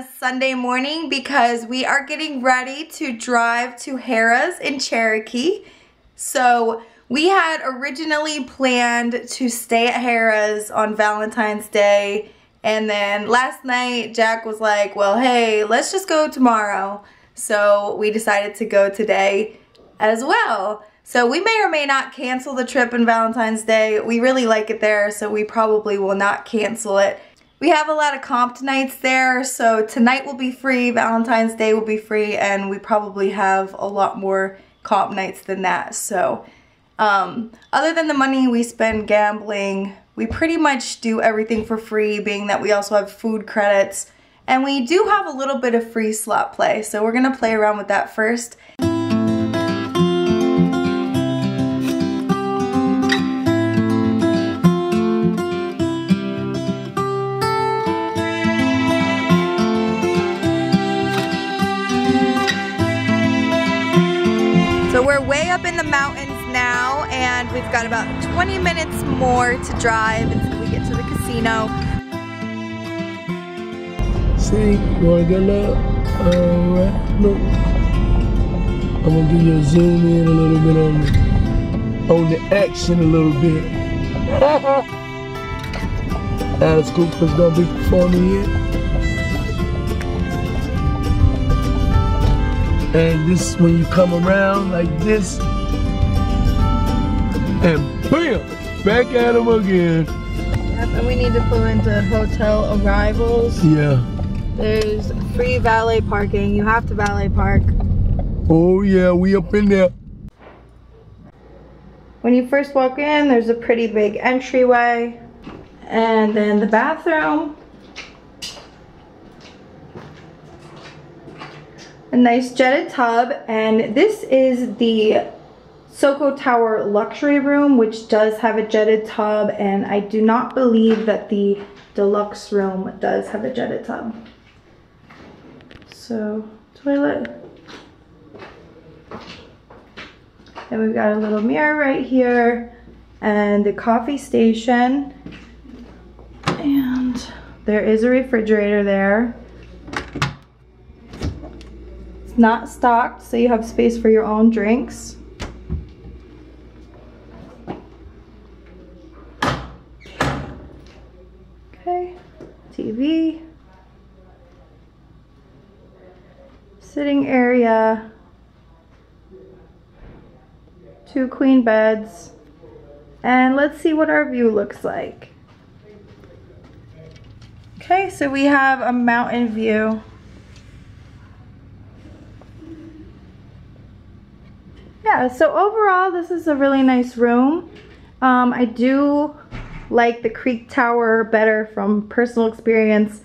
this Sunday morning because we are getting ready to drive to Harrah's in Cherokee. So we had originally planned to stay at Harrah's on Valentine's Day, and then last night Jack was like, well, hey, let's just go tomorrow. So we decided to go today as well. So we may or may not cancel the trip on Valentine's Day. We really like it there, so we probably will not cancel it. We have a lot of comp nights there, so tonight will be free, Valentine's Day will be free, and we probably have a lot more comp nights than that. So other than the money we spend gambling, we pretty much do everything for free, being that we also have food credits. And we do have a little bit of free slot play, so we're gonna play around with that first. So we're way up in the mountains now, and we've got about 20 minutes more to drive until we get to the casino. I'm gonna do your zoom in a little bit on the action a little bit. Alice Cooper's gonna be performing here. And this, when you come around like this, and bam, back at them again. Yep, and we need to pull into hotel arrivals. Yeah. There's free valet parking. You have to valet park. Oh yeah, we up in there. When you first walk in, there's a pretty big entryway, and then the bathroom. A nice jetted tub, and this is the Soco Tower luxury room, which does have a jetted tub, and I do not believe that the deluxe room does have a jetted tub. So, toilet. And we've got a little mirror right here, and the coffee station, and there is a refrigerator there. Not stocked, so you have space for your own drinks. Okay, TV, sitting area, two queen beds, and let's see what our view looks like. Okay, so we have a mountain view. Yeah, so overall this is a really nice room. I do like the Creek Tower better from personal experience.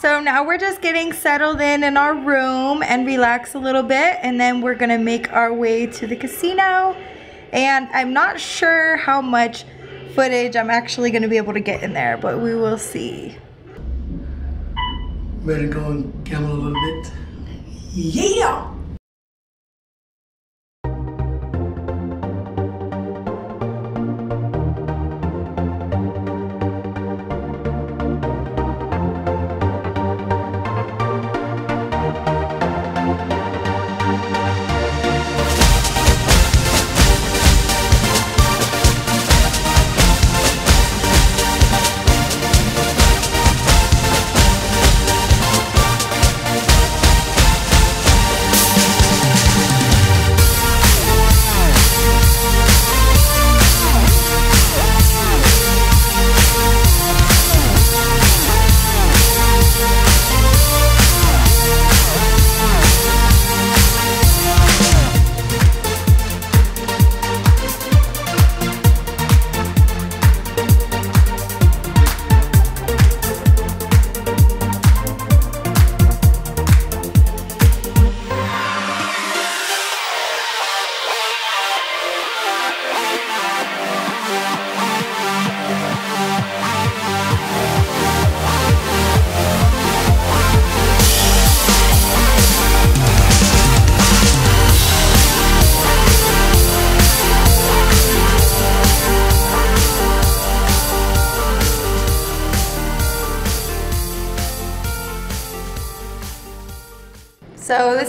So now we're just getting settled in our room and relax a little bit, and then we're gonna make our way to the casino. And I'm not sure how much footage I'm actually gonna be able to get in there, but we will see. Ready to go and gamble a little bit? Yeah!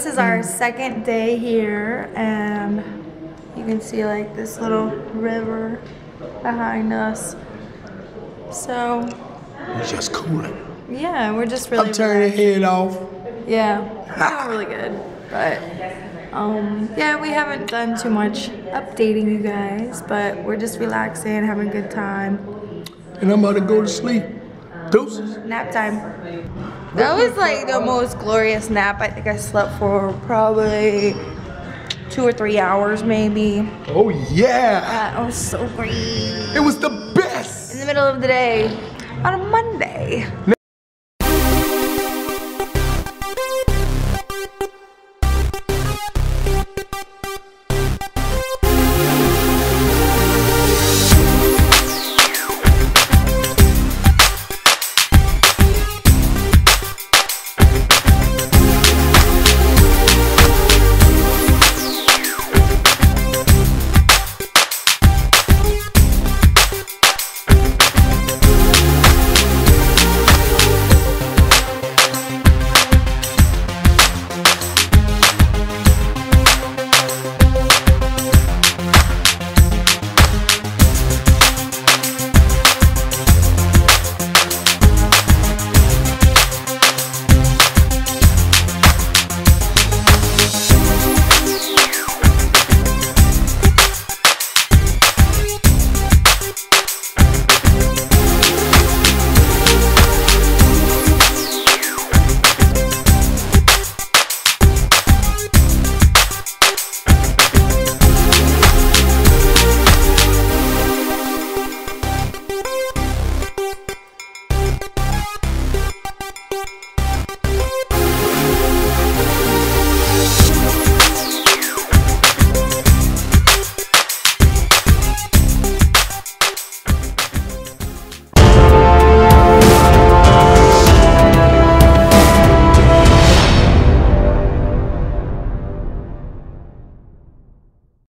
this is our second day here, and you can see like this little river behind us. So it's just cooling. Yeah, we're just really. I'm turning the heat off. Yeah, it's really good, but yeah, we haven't done too much updating you guys, but we're just relaxing, having a good time. And I'm about to go to sleep. Deuces. Nap time. That was like the most glorious nap. I think I slept for probably 2 or 3 hours maybe. Oh yeah. That was so great. It was the best. In the middle of the day on a Monday.